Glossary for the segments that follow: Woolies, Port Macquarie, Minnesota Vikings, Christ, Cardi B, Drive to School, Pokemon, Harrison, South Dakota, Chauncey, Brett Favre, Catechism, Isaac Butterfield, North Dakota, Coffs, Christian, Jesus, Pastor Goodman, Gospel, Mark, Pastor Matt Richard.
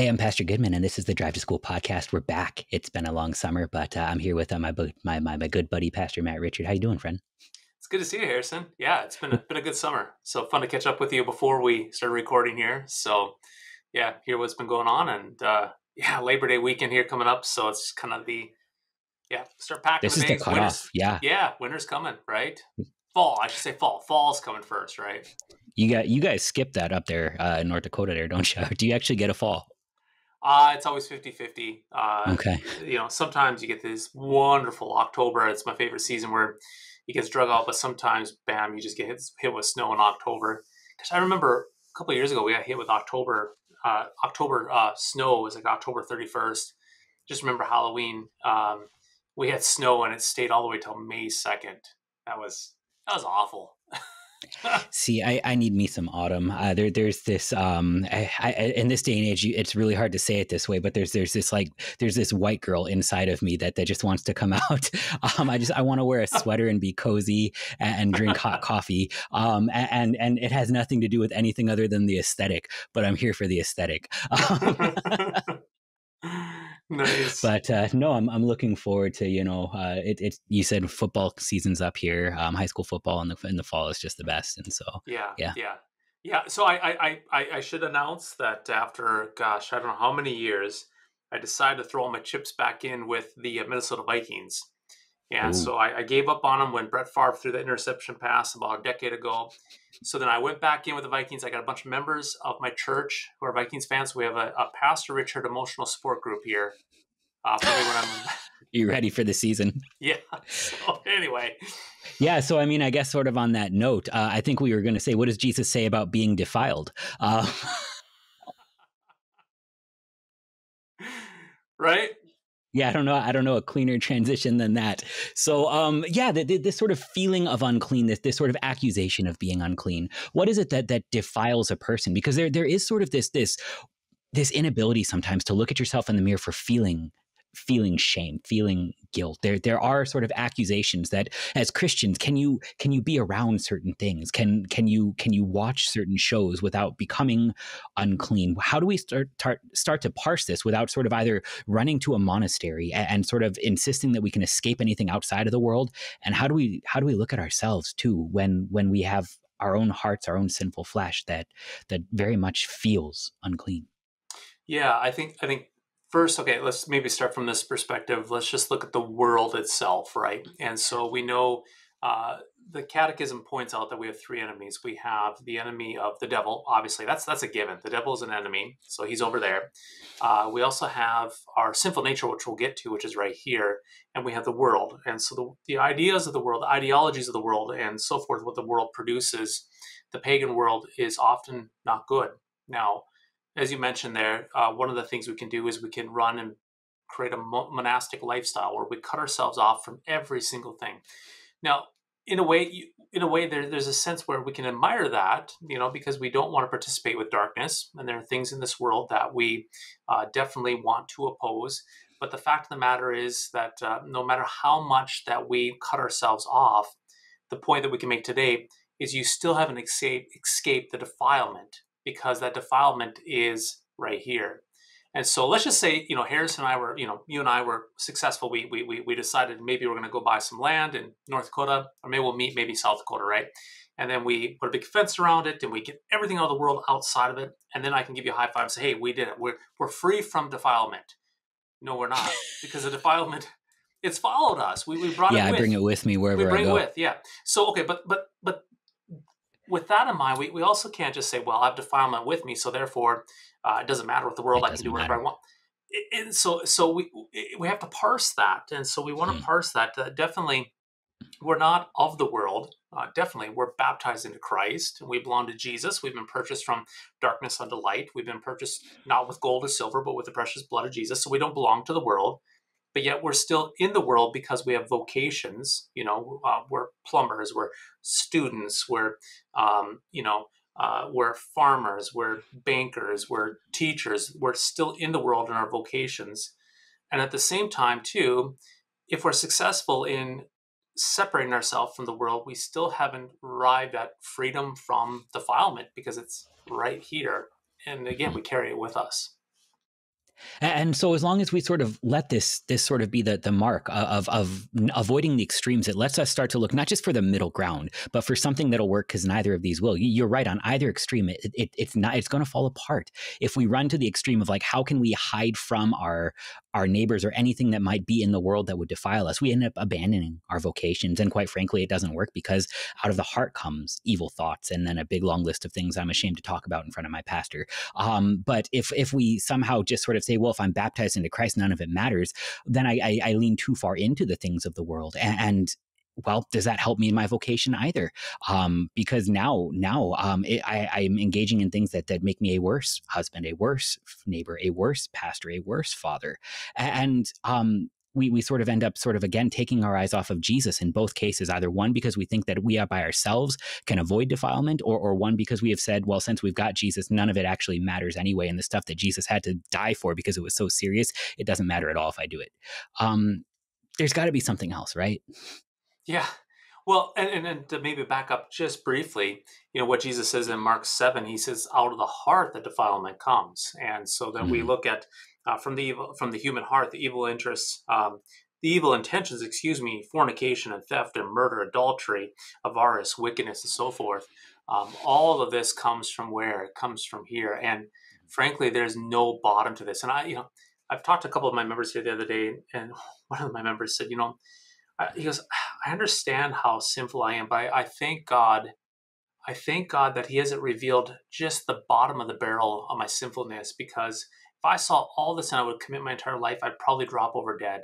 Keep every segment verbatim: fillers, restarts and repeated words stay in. Hey, I'm Pastor Goodman, and this is the Drive to School podcast. We're back. It's been a long summer, but uh, I'm here with uh, my, my my my good buddy, Pastor Matt Richard. How you doing, friend? It's good to see you, Harrison. Yeah, it's been a, been a good summer. So fun to catch up with you before we started recording here. So yeah, hear what's been going on, and uh, yeah, Labor Day weekend here coming up. So it's kind of the yeah start packing. This the is days. The cutoff. Yeah, yeah, winter's coming, right? Fall, I should say fall. Fall's coming first, right? You got you guys skip that up there uh, in North Dakota, there, don't you? Do you actually get a fall? Uh, it's always fifty fifty. Uh, okay. You know, sometimes you get this wonderful October. It's my favorite season where it gets drug out, but sometimes, bam, you just get hit, hit with snow in October. Because I remember a couple of years ago, we got hit with October, uh, October uh, snow. It was like October thirty-first. Just remember Halloween. Um, we had snow and it stayed all the way till May second. That was, that was awful. See, I, I need me some autumn. Uh, there, there's this, um, I, I, in this day and age, it's really hard to say it this way, but there's, there's this like, there's this white girl inside of me that, that just wants to come out. Um, I just, I want to wear a sweater and be cozy and, and drink hot coffee. Um, and, and it has nothing to do with anything other than the aesthetic, but I'm here for the aesthetic. Um, Nice. But uh, no, I'm I'm looking forward to, you know, uh, it it you said football season's up here, um, high school football in the in the fall is just the best, and so yeah, yeah, yeah, yeah. So I I I I should announce that after gosh I don't know how many years I decided to throw all my chips back in with the Minnesota Vikings, and Ooh. so I, I gave up on them when Brett Favre threw that interception pass about a decade ago. So then I went back in with the Vikings. I got a bunch of members of my church who are Vikings fans. We have a, a Pastor Richard emotional support group here. Uh, probably when I'm... You ready for the season? Yeah. So anyway. Yeah. So, I mean, I guess sort of on that note, uh, I think we were going to say, what does Jesus say about being defiled? Uh... right? Yeah, I don't know. I don't know a cleaner transition than that. So, um, yeah, the, the, this sort of feeling of uncleanness, this sort of accusation of being unclean. What is it that that defiles a person? Because there there is sort of this this this inability sometimes to look at yourself in the mirror for feeling feeling shame, feeling guilt. There there are sort of accusations that as Christians, can you can you be around certain things? Can can you can you watch certain shows without becoming unclean? How do we start tar, start to parse this without sort of either running to a monastery and, and sort of insisting that we can escape anything outside of the world? And how do we how do we look at ourselves too when when we have our own hearts, our own sinful flesh that that very much feels unclean? Yeah, I think I think First, okay, let's maybe start from this perspective. Let's just look at the world itself, right? And so we know uh, the Catechism points out that we have three enemies. We have the enemy of the devil, obviously. That's that's a given. The devil is an enemy, so he's over there. Uh, we also have our sinful nature, which we'll get to, which is right here. And we have the world. And so the, the ideas of the world, the ideologies of the world, and so forth, what the world produces, the pagan world is often not good. Now, as you mentioned there, uh, one of the things we can do is we can run and create a mo monastic lifestyle where we cut ourselves off from every single thing. Now, in a way, you, in a way, there, there's a sense where we can admire that, you know, because we don't want to participate with darkness. And there are things in this world that we uh, definitely want to oppose. But the fact of the matter is that uh, no matter how much that we cut ourselves off, the point that we can make today is you still haven't escaped, escaped the defilement, because that defilement is right here. And so let's just say, you know, Harrison and I were, you know, you and I were successful. We we we decided maybe we're going to go buy some land in North Dakota, or maybe we'll meet maybe South Dakota, right? And then we put a big fence around it, and we get everything out of the world outside of it. And then I can give you a high five and say, hey, we did it. We're, we're free from defilement. No, we're not, because the defilement, it's followed us. We, we brought yeah, it with. Yeah, I bring it with me wherever we bring I go. It with, yeah. So, okay, but, but, but, with that in mind, we, we also can't just say, well, I have defilement with me, so therefore uh, it doesn't matter with the world. I can do whatever matter. I want. And so so we we have to parse that. And so we want mm. to parse that. Uh, definitely, we're not of the world. Uh, definitely, we're baptized into Christ. And we belong to Jesus. We've been purchased from darkness unto light. We've been purchased not with gold or silver, but with the precious blood of Jesus. So we don't belong to the world. But yet we're still in the world because we have vocations. You know, uh, we're plumbers, we're students, we're, um, you know, uh, we're farmers, we're bankers, we're teachers. We're still in the world in our vocations. And at the same time, too, if we're successful in separating ourselves from the world, we still haven't arrived at freedom from defilement because it's right here. And again, we carry it with us. And so as long as we sort of let this this sort of be the, the mark of, of avoiding the extremes, it lets us start to look not just for the middle ground, but for something that'll work, because neither of these will. You're right, on either extreme, it, it, it's not it's going to fall apart. If we run to the extreme of like, how can we hide from our our neighbors or anything that might be in the world that would defile us, we end up abandoning our vocations. And quite frankly, it doesn't work, because out of the heart comes evil thoughts and then a big long list of things I'm ashamed to talk about in front of my pastor. Um, but if if we somehow just sort of say, well, if I'm baptized into Christ, none of it matters, then I, I, I lean too far into the things of the world. And, and well, does that help me in my vocation either? Um, because now, now um, it, I, I'm engaging in things that, that make me a worse husband, a worse neighbor, a worse pastor, a worse father. And um, we, we sort of end up sort of, again, taking our eyes off of Jesus in both cases, either one, because we think that we are by ourselves can avoid defilement, or, or one, because we have said, well, since we've got Jesus, none of it actually matters anyway. And the stuff that Jesus had to die for because it was so serious, it doesn't matter at all if I do it. Um, there's got to be something else, right? Yeah. Well, and, and, and to maybe back up just briefly, you know, what Jesus says in Mark seven, he says, out of the heart, the defilement comes. And so then mm-hmm. we look at uh, from the evil, from the human heart, the evil interests, um, the evil intentions, excuse me, fornication and theft and murder, adultery, avarice, wickedness, and so forth. Um, all of this comes from where? It comes from here. And frankly, there's no bottom to this. And I, you know, I've talked to a couple of my members here the other day, and one of my members said, you know, he goes, I understand how sinful I am, but I, I thank God, I thank God that he hasn't revealed just the bottom of the barrel of my sinfulness, because if I saw all this and I would commit my entire life, I'd probably drop over dead.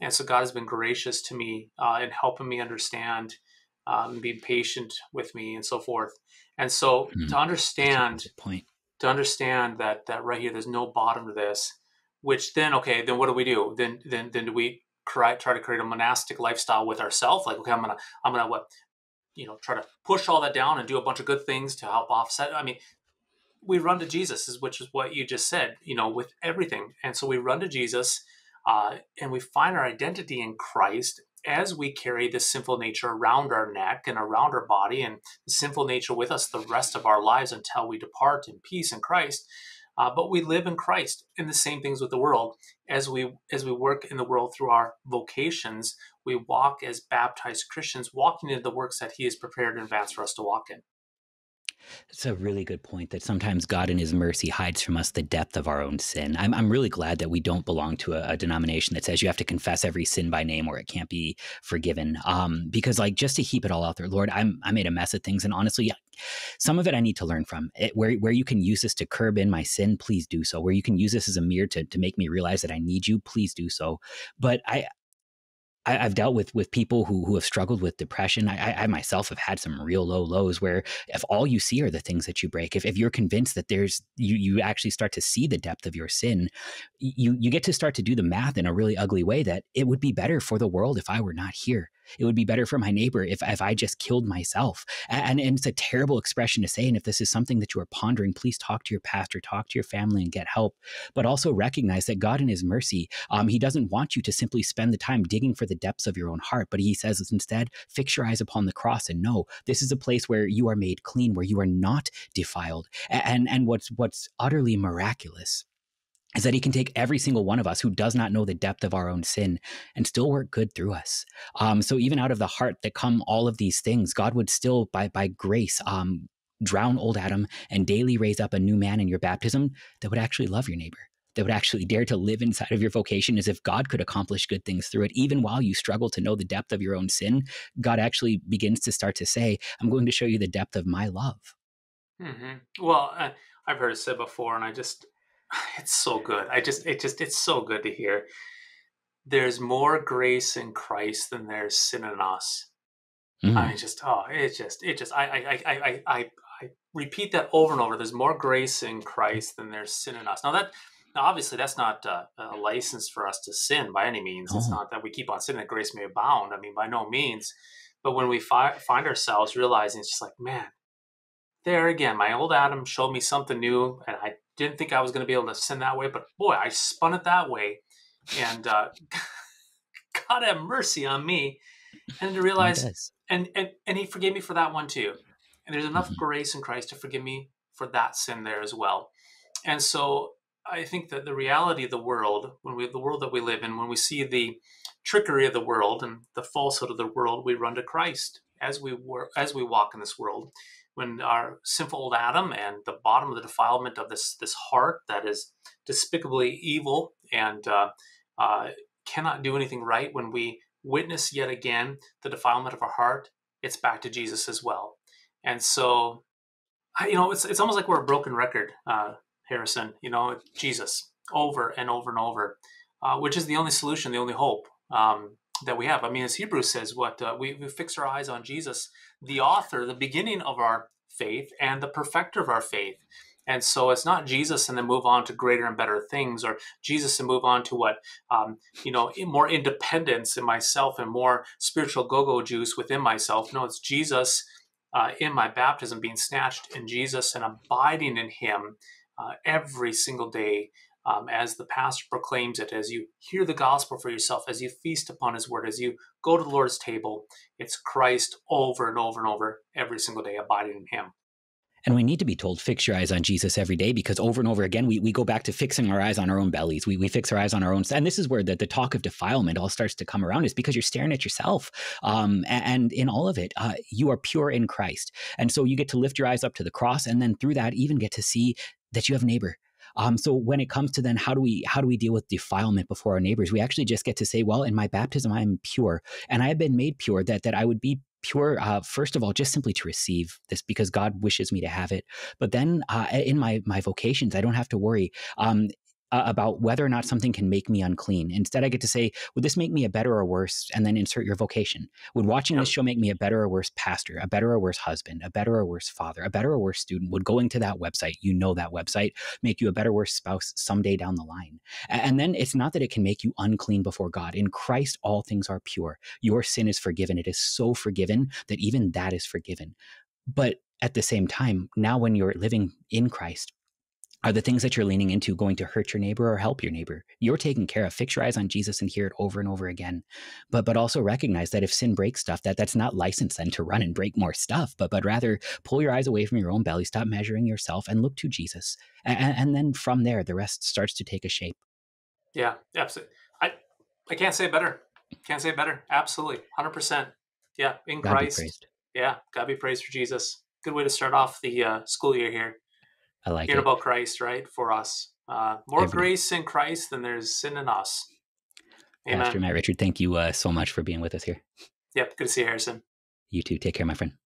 And so God has been gracious to me uh, in helping me understand um, and being patient with me and so forth. And so mm-hmm. to understand, point. to understand that, that right here, there's no bottom to this, which then, okay, then what do we do? Then, then, then do we Try, try to create a monastic lifestyle with ourselves? Like, okay, I'm gonna, I'm gonna, what, you know, try to push all that down and do a bunch of good things to help offset. I mean, we run to Jesus, which is what you just said, you know, with everything. And so we run to Jesus, uh, and we find our identity in Christ as we carry this sinful nature around our neck and around our body, and the sinful nature with us the rest of our lives until we depart in peace in Christ. Uh, but we live in Christ, and the same things with the world. As we as we work in the world through our vocations, we walk as baptized Christians, walking into the works that he has prepared in advance for us to walk in. That's a really good point, that sometimes God in his mercy hides from us the depth of our own sin. I'm, I'm really glad that we don't belong to a, a denomination that says you have to confess every sin by name or it can't be forgiven. Um, because like, just to heap it all out there, Lord, I'm, I made a mess of things. And honestly, some of it I need to learn from. It, where, where you can use this to curb in my sin, please do so. Where you can use this as a mirror to, to make me realize that I need you, please do so. But I... I, I've dealt with with people who who have struggled with depression. I, I myself have had some real low lows where if all you see are the things that you break, if, if you're convinced that there's you you actually start to see the depth of your sin, you you get to start to do the math in a really ugly way that it would be better for the world if I were not here. It would be better for my neighbor if, if I just killed myself. And, and it's a terrible expression to say. And if this is something that you are pondering, please talk to your pastor, talk to your family, and get help. But also recognize that God in his mercy, um, he doesn't want you to simply spend the time digging for the depths of your own heart. But he says instead, fix your eyes upon the cross and know this is a place where you are made clean, where you are not defiled. And, and what's, what's utterly miraculous is that he can take every single one of us who does not know the depth of our own sin and still work good through us. Um, so even out of the heart that come all of these things, God would still, by by grace, um, drown old Adam and daily raise up a new man in your baptism that would actually love your neighbor, that would actually dare to live inside of your vocation as if God could accomplish good things through it. Even while you struggle to know the depth of your own sin, God actually begins to start to say, I'm going to show you the depth of my love. Mm-hmm. Well, I, I've heard it said before, and I just... It's so good. I just, it just, it's so good to hear. There's more grace in Christ than there's sin in us. Mm-hmm. I just, oh, it just, it just, I, I, I, I, I, I repeat that over and over. There's more grace in Christ than there's sin in us. Now that, now obviously that's not uh, a license for us to sin by any means. Oh. It's not that we keep on sinning that grace may abound. I mean, by no means. But when we fi- find ourselves realizing, it's just like, man, there again, my old Adam showed me something new, and I didn't think I was going to be able to sin that way, but boy, I spun it that way, and uh, God have mercy on me. And to realize, and, and and he forgave me for that one too. And there's enough mm-hmm. grace in Christ to forgive me for that sin there as well. And so I think that the reality of the world, when we the world that we live in, when we see the trickery of the world and the falsehood of the world, we run to Christ as we were, as we walk in this world. When our sinful old Adam and the bottom of the defilement of this this heart that is despicably evil and uh, uh, cannot do anything right, when we witness yet again the defilement of our heart, it's back to Jesus as well. And so, I, you know, it's it's almost like we're a broken record, uh, Harrison. You know, Jesus over and over and over, uh, which is the only solution, the only hope Um, that we have. I mean, as Hebrews says, what uh, we, we fix our eyes on Jesus, the author, the beginning of our faith and the perfecter of our faith. And so it's not Jesus and then move on to greater and better things, or Jesus and move on to what, um, you know, more independence in myself and more spiritual go-go juice within myself. No, it's Jesus uh, in my baptism, being snatched in Jesus and abiding in him uh, every single day. Um, as the pastor proclaims it, as you hear the gospel for yourself, as you feast upon his word, as you go to the Lord's table, it's Christ over and over and over every single day, abiding in him. And we need to be told, fix your eyes on Jesus every day, because over and over again, we, we go back to fixing our eyes on our own bellies. We, we fix our eyes on our own. And this is where the, the talk of defilement all starts to come around, is because you're staring at yourself. Um, and, and in all of it, uh, you are pure in Christ. And so you get to lift your eyes up to the cross, and then through that, even get to see that you have a neighbor. Um, so when it comes to then, how do we how do we deal with defilement before our neighbors? We actually just get to say, well, in my baptism, I am pure, and I have been made pure. That that I would be pure, uh, first of all, just simply to receive this, because God wishes me to have it. But then uh, in my my vocations, I don't have to worry Um, Uh, about whether or not something can make me unclean. Instead, I get to say, would this make me a better or worse? And then insert your vocation. Would watching this show make me a better or worse pastor, a better or worse husband, a better or worse father, a better or worse student? Would going to that website, you know that website, make you a better or worse spouse someday down the line? And then it's not that it can make you unclean before God. In Christ, all things are pure. Your sin is forgiven. It is so forgiven that even that is forgiven. But at the same time, now when you're living in Christ, are the things that you're leaning into going to hurt your neighbor or help your neighbor? You're taking care of. Fix your eyes on Jesus and hear it over and over again. But but also recognize that if sin breaks stuff, that that's not license then to run and break more stuff, but but rather pull your eyes away from your own belly, stop measuring yourself, and look to Jesus. And, and then from there, the rest starts to take a shape. Yeah, absolutely. I, I can't say better. Can't say better. Absolutely. one hundred percent. Yeah, in God Christ. Yeah, God be praised for Jesus. Good way to start off the uh, school year here. I like Hear it. About Christ, right? For us. Uh, more Every. grace in Christ than there's sin in us. Amen. Pastor Matt Richard, thank you uh, so much for being with us here. Yep. Good to see you, Harrison. You too. Take care, my friend.